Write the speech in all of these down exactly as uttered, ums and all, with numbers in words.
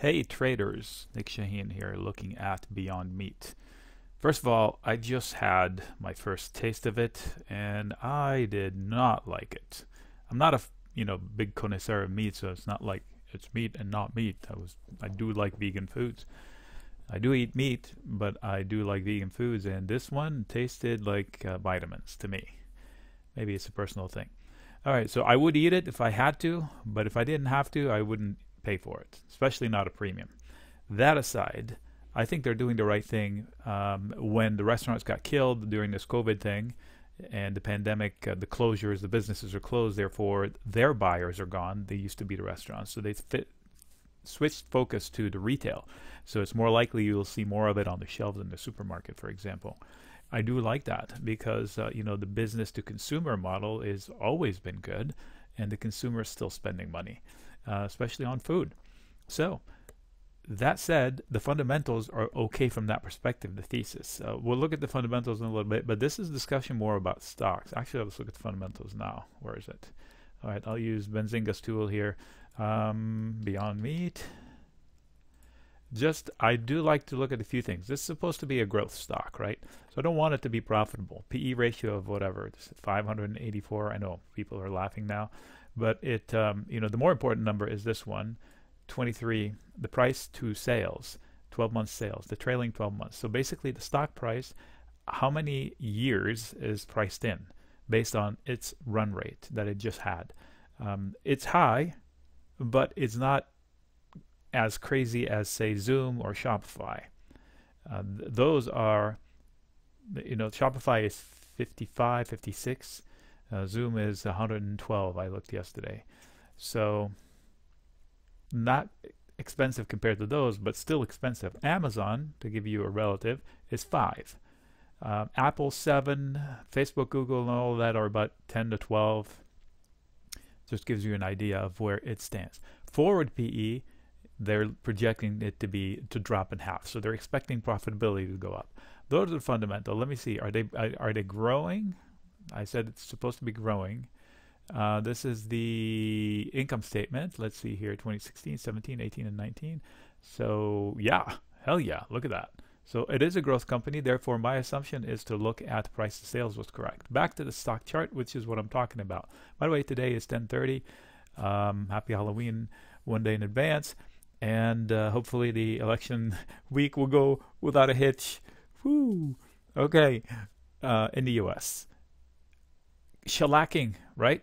Hey traders, Nick Shaheen here looking at Beyond Meat. First of all, I just had my first taste of it and I did not like it. I'm not a you know big connoisseur of meat, so it's not like it's meat and not meat. I was I do like vegan foods. I do eat meat, but I do like vegan foods, and this one tasted like uh, vitamins to me. Maybe it's a personal thing. All right, so I would eat it if I had to, but if I didn't have to, I wouldn't pay for it, especially not a premium. That aside, I think they're doing the right thing. Um, when the restaurants got killed during this COVID thing and the pandemic, uh, the closures, the businesses are closed, therefore their buyers are gone. They used to be the restaurants, so they fit, switched focus to the retail. So it's more likely you'll see more of it on the shelves in the supermarket, for example. I do like that because uh, you know the business to consumer model has always been good, and the consumer is still spending money. Uh, especially on food. So that said, the fundamentals are okay from that perspective, the thesis. Uh, we'll look at the fundamentals in a little bit, but this is a discussion more about stocks. Actually, let's look at the fundamentals now. Where is it? All right, I'll use Benzinga's tool here. Um, Beyond Meat. Just, I do like to look at a few things. This is supposed to be a growth stock, right? So I don't want it to be profitable. P E ratio of whatever, five hundred eighty-four. I know people are laughing now. But it, um, you know, the more important number is this one, twenty-three, the price to sales, twelve month sales, the trailing twelve months. So basically the stock price, how many years is priced in based on its run rate that it just had. Um, it's high, but it's not as crazy as, say, Zoom or Shopify. Uh, th those are, you know, Shopify is fifty-five, fifty-six. Uh, Zoom is one hundred twelve, I looked yesterday. So not expensive compared to those, but still expensive. Amazon, to give you a relative, is five. Um, Apple, seven. Facebook, Google, and all that are about ten to twelve. Just gives you an idea of where it stands. Forward P E, they're projecting it to be to drop in half. So they're expecting profitability to go up. Those are fundamental. Let me see. Are they, are they growing? I said it's supposed to be growing. Uh, this is the income statement. Let's see here, twenty sixteen, seventeen, eighteen, and nineteen. So yeah, hell yeah, look at that. So it is a growth company. Therefore, my assumption is to look at price to sales was correct. Back to the stock chart, which is what I'm talking about. By the way, today is ten thirty. Um, happy Halloween one day in advance. And uh, hopefully the election week will go without a hitch. Woo. Okay, uh, in the U S Shellacking, right?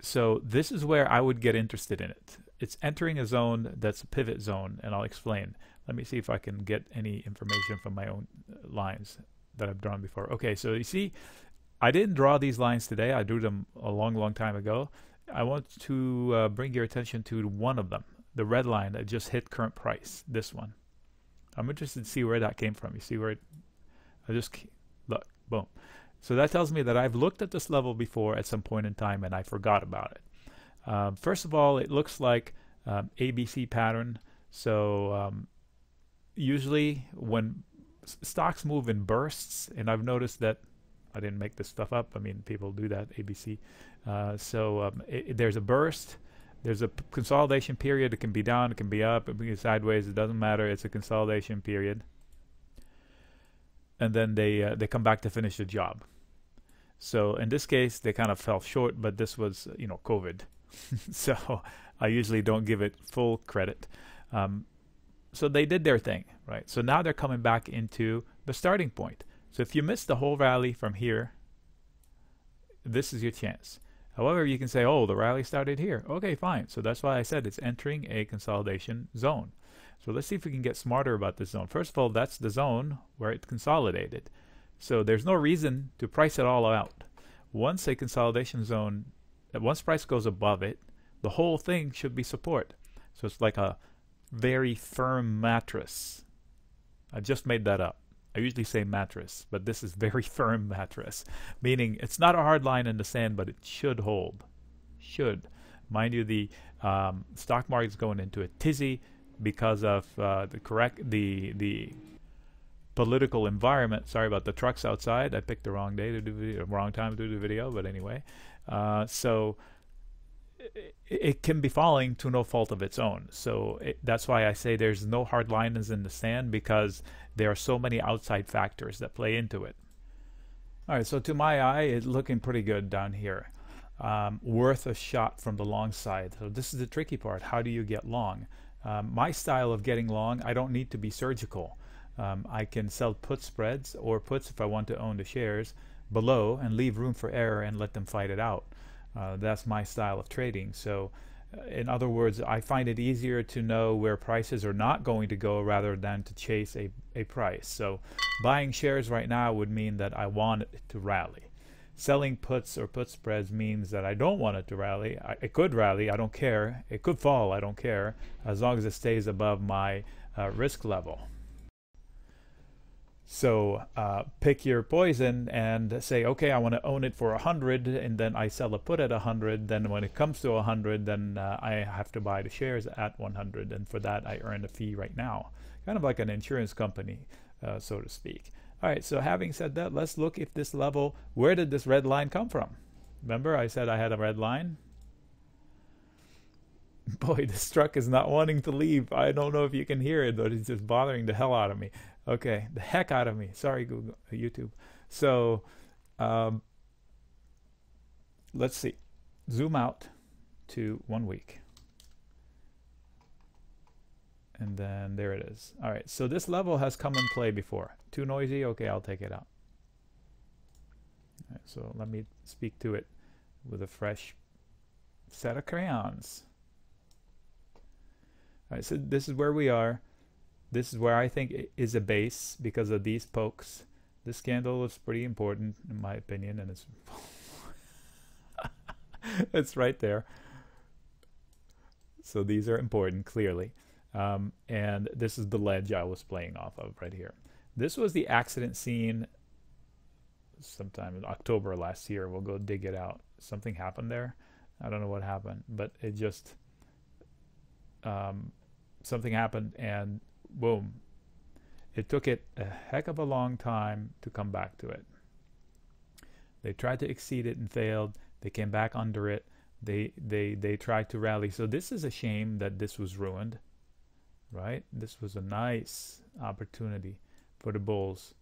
So this is where I would get interested in it. It's entering a zone that's a pivot zone, and I'll explain. Let me see if I can get any information from my own lines that I've drawn before. Okay, so you see, I didn't draw these lines today. I drew them a long, long time ago. I want to uh, bring your attention to one of them, the red line that just hit current price, this one. I'm interested to see where that came from. You see where it, I just, look, boom. So that tells me that I've looked at this level before at some point in time and I forgot about it. Um, first of all, it looks like um, A B C pattern. So um, usually when stocks move in bursts, and I've noticed that, I didn't make this stuff up, I mean, people do that, A B C. Uh, so um, it, there's a burst, there's a consolidation period. It can be down, it can be up, it can be sideways, it doesn't matter, it's a consolidation period. And then they, uh, they come back to finish the job. So in this case, they kind of fell short, but this was, you know, COVID. So I usually don't give it full credit. Um, so they did their thing, right? So now they're coming back into the starting point. So if you miss the whole rally from here, this is your chance. However, you can say, oh, the rally started here. Okay, fine. So that's why I said it's entering a consolidation zone. So let's see if we can get smarter about this zone. First of all, that's the zone where it consolidated. So there's no reason to price it all out. Once a consolidation zone, once price goes above it, the whole thing should be support. So it's like a very firm mattress. I just made that up. I usually say mattress, but this is very firm mattress, meaning it's not a hard line in the sand, but it should hold. Should. Mind you, the um, stock market's going into a tizzy because of uh, the correct the the political environment. Sorry about the trucks outside. I picked the wrong day to do video, wrong time to do the video, but anyway. Uh, so it can be falling to no fault of its own. So it, that's why I say there's no hard lines in the sand, because there are so many outside factors that play into it. All right, so to my eye, it's looking pretty good down here. Um, worth a shot from the long side. So this is the tricky part. How do you get long? Um, my style of getting long, I don't need to be surgical. Um, I can sell put spreads or puts if I want to own the shares below and leave room for error and let them fight it out. Uh, that's my style of trading. So in other words, I find it easier to know where prices are not going to go rather than to chase a, a price. So buying shares right now would mean that I want it to rally. Selling puts or put spreads means that I don't want it to rally. I, it could rally, I don't care. It could fall, I don't care, as long as it stays above my uh, risk level. So uh, pick your poison and say, okay, I want to own it for a hundred, and then I sell a put at a hundred. Then when it comes to a hundred, then uh, I have to buy the shares at one hundred, and for that I earn a fee right now. Kind of like an insurance company, uh, so to speak. All right, so having said that, let's look if this level, where did this red line come from? Remember I said I had a red line? Boy, this truck is not wanting to leave. I don't know if you can hear it, but it's just bothering the hell out of me. Okay, the heck out of me. Sorry, Google, YouTube. So um, let's see. Zoom out to one week. And then there it is. All right, so this level has come in play before. Too noisy? Okay, I'll take it out. All right, so let me speak to it with a fresh set of crayons. All right, so this is where we are. This is where I think it is a base because of these pokes. This candle is pretty important in my opinion, and it's it's right there. So these are important, clearly. Um, and this is the ledge I was playing off of right here. This was the accident scene sometime in October last year. We'll go dig it out. Something happened there. I don't know what happened, but it just... Um, something happened and... boom. It took it a heck of a long time to come back to it. They tried to exceed it and failed. They came back under it. They they they tried to rally. So this is a shame that this was ruined, right? This was a nice opportunity for the bulls.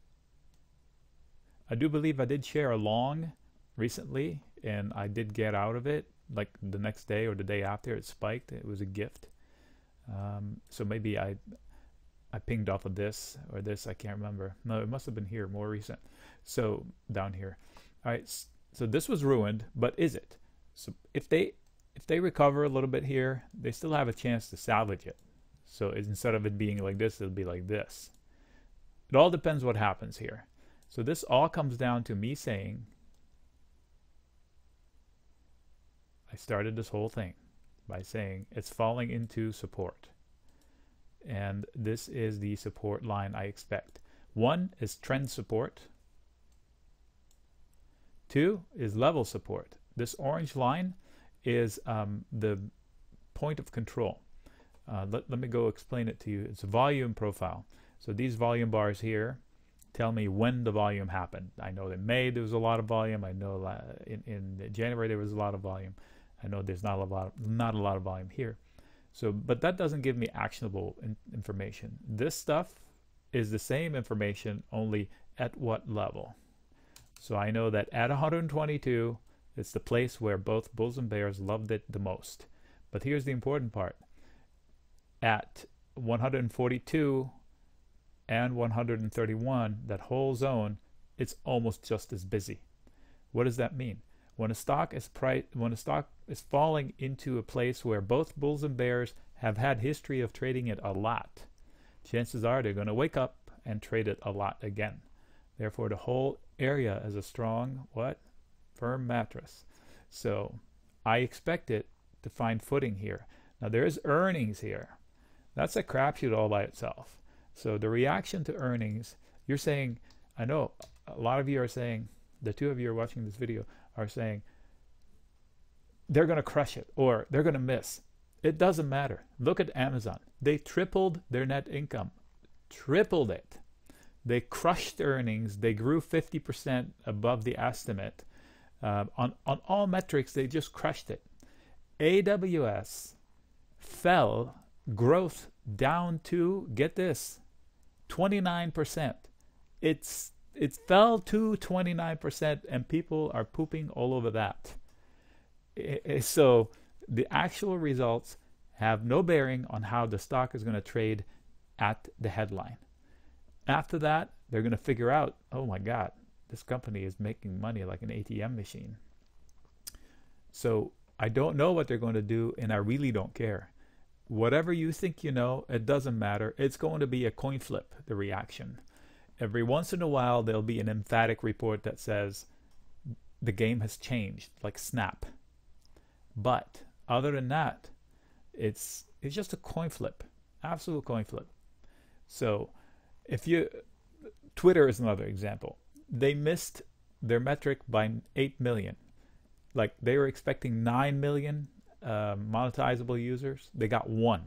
I do believe I did share a long recently, and I did get out of it. Like the next day or the day after, it spiked. It was a gift. Um, so maybe I... I pinged off of this or this, I can't remember. No, it must have been here, more recent. So down here. All right, so this was ruined, but is it? So if they if they recover a little bit here, they still have a chance to salvage it. So instead of it being like this, it'll be like this. It all depends what happens here. So this all comes down to me saying, I started this whole thing by saying it's falling into support. And this is the support line I expect. One is trend support. Two is level support. This orange line is um, the point of control. Uh, let, let me go explain it to you. It's a volume profile. So these volume bars here tell me when the volume happened. I know in May there was a lot of volume. I know in, in January there was a lot of volume. I know there's not a lot of, not a lot of volume here. So, but that doesn't give me actionable in information. This stuff is the same information, only at what level. So I know that at one hundred twenty-two, it's the place where both bulls and bears loved it the most. But here's the important part. At one hundred forty-two and one hundred thirty-one, that whole zone, it's almost just as busy. What does that mean? When a stock is price, when a stock is falling into a place where both bulls and bears have had history of trading it a lot, chances are they're going to wake up and trade it a lot again. Therefore, the whole area is a strong, what? Firm mattress. So I expect it to find footing here. Now there is earnings here. That's a crapshoot all by itself. So the reaction to earnings, you're saying, I know a lot of you are saying, the two of you are watching this video, are saying they're going to crush it or they're going to miss. It doesn't matter. Look at Amazon. They tripled their net income. Tripled it. They crushed earnings. They grew fifty percent above the estimate. Uh, on, on all metrics, they just crushed it. A W S fell growth down to, get this, twenty-nine percent. It's it fell to twenty-nine percent, and people are pooping all over that. So the actual results have no bearing on how the stock is going to trade at the headline. After that, they're going to figure out, oh my God, this company is making money like an A T M machine. So I don't know what they're going to do, and I really don't care. Whatever you think you know, it doesn't matter. It's going to be a coin flip, the reaction. Every once in a while, there'll be an emphatic report that says the game has changed, like Snap. But other than that, it's it's just a coin flip, absolute coin flip. So if you, Twitter is another example. They missed their metric by eight million. Like, they were expecting nine million uh, monetizable users. They got one.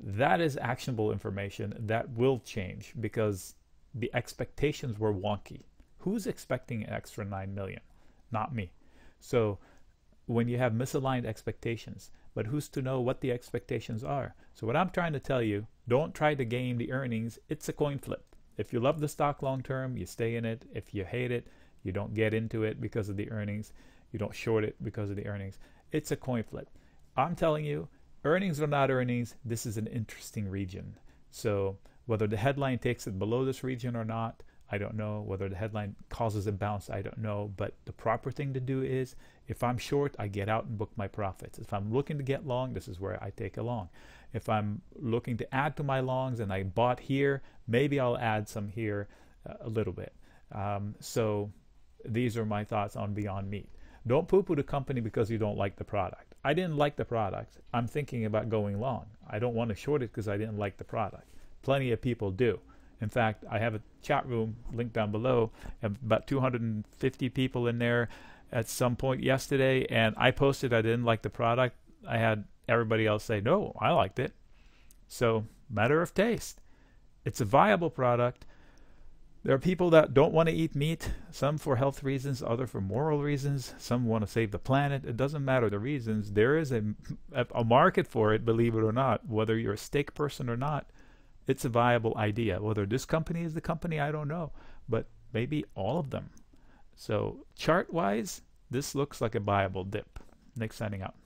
That is actionable information that will change because the expectations were wonky. Who's expecting an extra nine million? Not me. So when you have misaligned expectations, but who's to know what the expectations are? So what I'm trying to tell you, don't try to game the earnings. It's a coin flip. If you love the stock long-term, you stay in it. If you hate it, you don't get into it because of the earnings. You don't short it because of the earnings. It's a coin flip. I'm telling you, earnings or not earnings, this is an interesting region. So whether the headline takes it below this region or not, I don't know. Whether the headline causes a bounce, I don't know. But the proper thing to do is, if I'm short, I get out and book my profits. If I'm looking to get long, this is where I take a long. If I'm looking to add to my longs and I bought here, maybe I'll add some here uh, a little bit. Um, so these are my thoughts on Beyond Meat. Don't poo-poo the company because you don't like the product. I didn't like the product. I'm thinking about going long. I don't want to short it because I didn't like the product. Plenty of people do. In fact, I have a chat room linked down below, about two hundred fifty people in there at some point yesterday, and I posted I didn't like the product. I had everybody else say, no, I liked it. So, matter of taste. It's a viable product. There are people that don't want to eat meat, some for health reasons, other for moral reasons. Some want to save the planet. It doesn't matter the reasons. There is a, a market for it, believe it or not. Whether you're a steak person or not, it's a viable idea. Whether this company is the company, I don't know, but maybe all of them. So chart-wise, this looks like a viable dip. Nick signing out.